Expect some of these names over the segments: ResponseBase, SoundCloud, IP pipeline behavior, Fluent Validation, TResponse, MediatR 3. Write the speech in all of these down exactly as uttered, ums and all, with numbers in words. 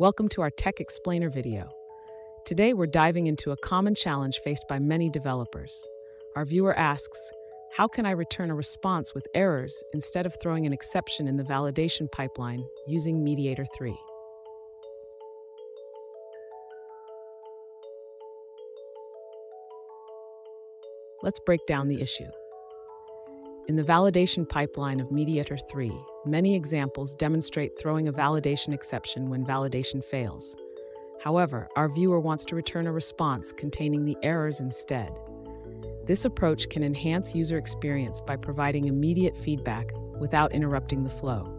Welcome to our Tech Explainer video. Today we're diving into a common challenge faced by many developers. Our viewer asks, how can I return a response with errors instead of throwing an exception in the validation pipeline using MediatR three? Let's break down the issue. In the validation pipeline of MediatR three, many examples demonstrate throwing a validation exception when validation fails. However, our viewer wants to return a response containing the errors instead. This approach can enhance user experience by providing immediate feedback without interrupting the flow.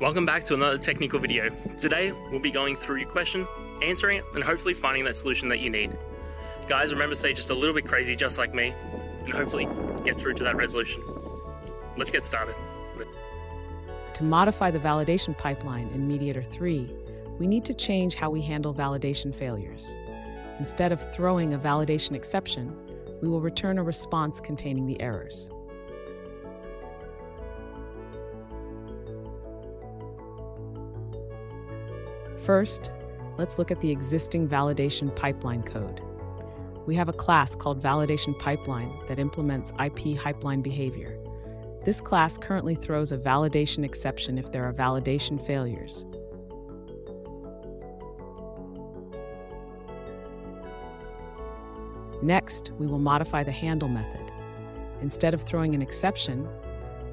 Welcome back to another technical video. Today, we'll be going through your question, answering it, and hopefully finding that solution that you need. Guys, remember to stay just a little bit crazy, just like me, and hopefully get through to that resolution. Let's get started. To modify the validation pipeline in MediatR three, we need to change how we handle validation failures. Instead of throwing a validation exception, we will return a response containing the errors. First, let's look at the existing validation pipeline code. We have a class called Validation Pipeline that implements I P pipeline behavior. This class currently throws a validation exception if there are validation failures. Next, we will modify the handle method. Instead of throwing an exception,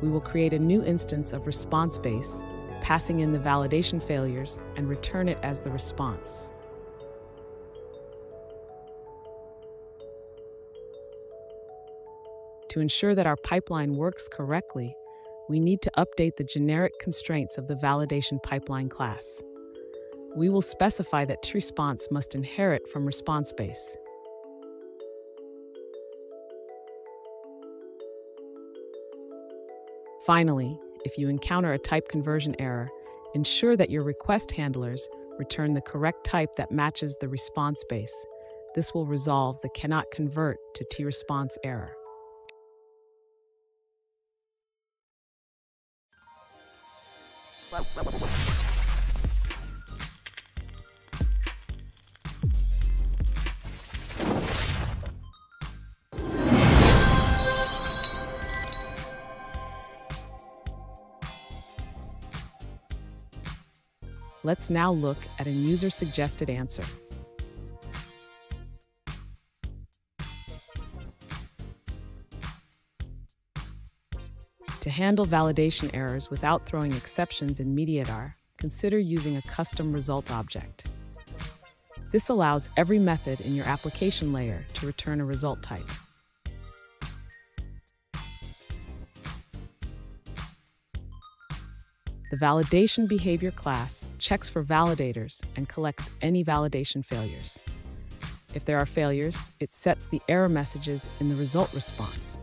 we will create a new instance of ResponseBase, passing in the validation failures and return it as the response. To ensure that our pipeline works correctly, we need to update the generic constraints of the validation pipeline class. We will specify that TResponse must inherit from ResponseBase. Finally, if you encounter a type conversion error, ensure that your request handlers return the correct type that matches the response base. This will resolve the cannot convert to TResponse error. Let's now look at a user-suggested answer. To handle validation errors without throwing exceptions in MediatR, consider using a custom result object. This allows every method in your application layer to return a result type. The Validation Behavior class checks for validators and collects any validation failures. If there are failures, it sets the error messages in the result response.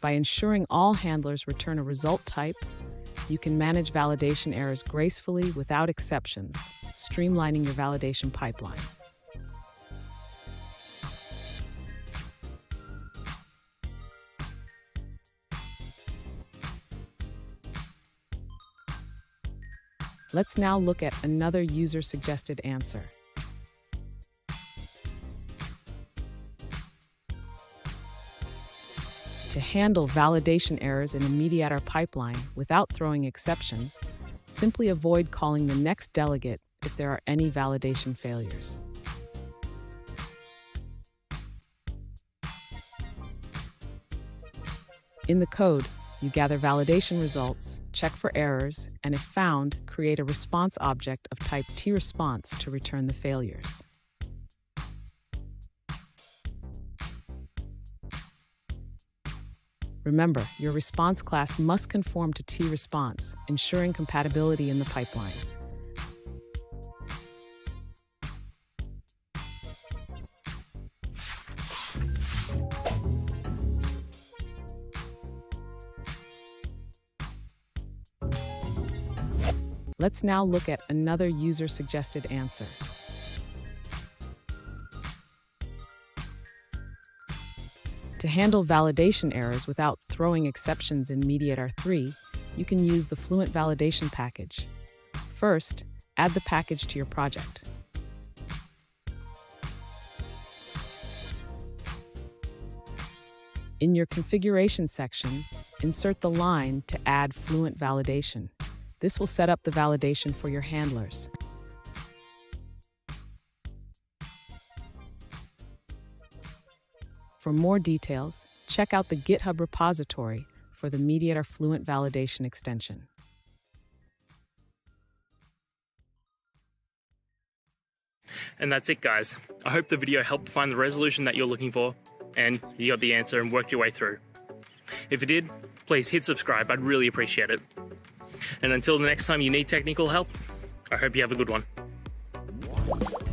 By ensuring all handlers return a result type, you can manage validation errors gracefully without exceptions, streamlining your validation pipeline. Let's now look at another user-suggested answer. To handle validation errors in a MediatR pipeline without throwing exceptions, simply avoid calling the next delegate if there are any validation failures. In the code, you gather validation results, check for errors, and if found, create a response object of type TResponse to return the failures. Remember, your response class must conform to TResponse, ensuring compatibility in the pipeline. Let's now look at another user-suggested answer. To handle validation errors without throwing exceptions in MediatR three, you can use the Fluent Validation package. First, add the package to your project. In your configuration section, insert the line to add Fluent Validation. This will set up the validation for your handlers. For more details, check out the GitHub repository for the MediatR Fluent Validation extension. And that's it, guys. I hope the video helped find the resolution that you're looking for, and you got the answer and worked your way through. If it did, please hit subscribe. I'd really appreciate it. And until the next time you need technical help, I hope you have a good one.